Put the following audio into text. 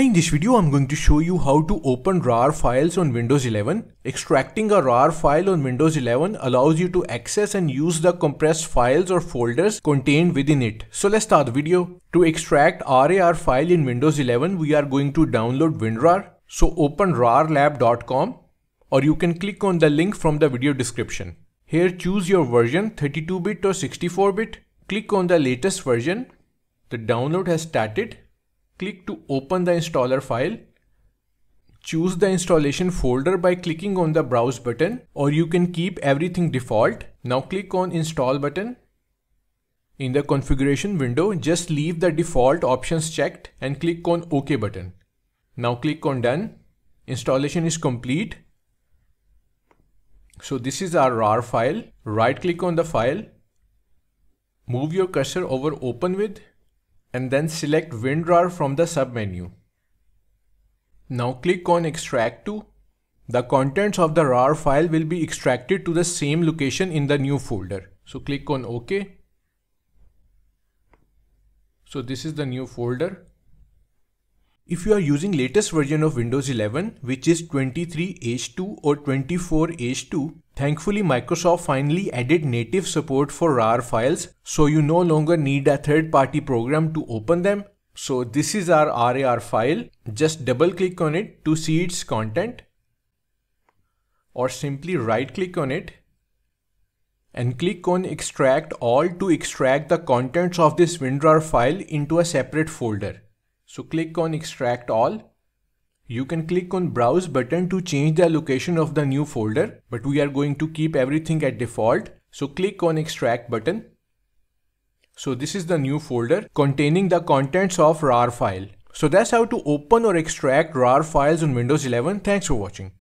Hi, in this video I'm going to show you how to open RAR files on Windows 11. Extracting a RAR file on Windows 11 allows you to access and use the compressed files or folders contained within it. So let's start the video. To extract RAR file in Windows 11, we are going to download WinRAR. So open rarlab.com or you can click on the link from the video description. Here choose your version, 32-bit or 64-bit. Click on the latest version. The download has started. Click to open the installer file. Choose the installation folder by clicking on the browse button, or you can keep everything default. Now click on install button. In the configuration window, just leave the default options checked and click on OK button. Now click on done. Installation is complete. So this is our RAR file. Right click on the file. Move your cursor over open with. And then select WinRAR from the submenu. Now click on Extract to. The contents of the RAR file will be extracted to the same location in the new folder. So click on OK. So this is the new folder. If you are using latest version of Windows 11, which is 23H2 or 24H2, thankfully Microsoft finally added native support for RAR files, so you no longer need a third-party program to open them. So this is our RAR file. Just double-click on it to see its content, or simply right-click on it and click on Extract All to extract the contents of this WinRAR file into a separate folder. So click on Extract All. You can click on Browse button to change the location of the new folder, but we are going to keep everything at default. So click on Extract button. So this is the new folder containing the contents of RAR file. So that's how to open or extract RAR files on Windows 11. Thanks for watching.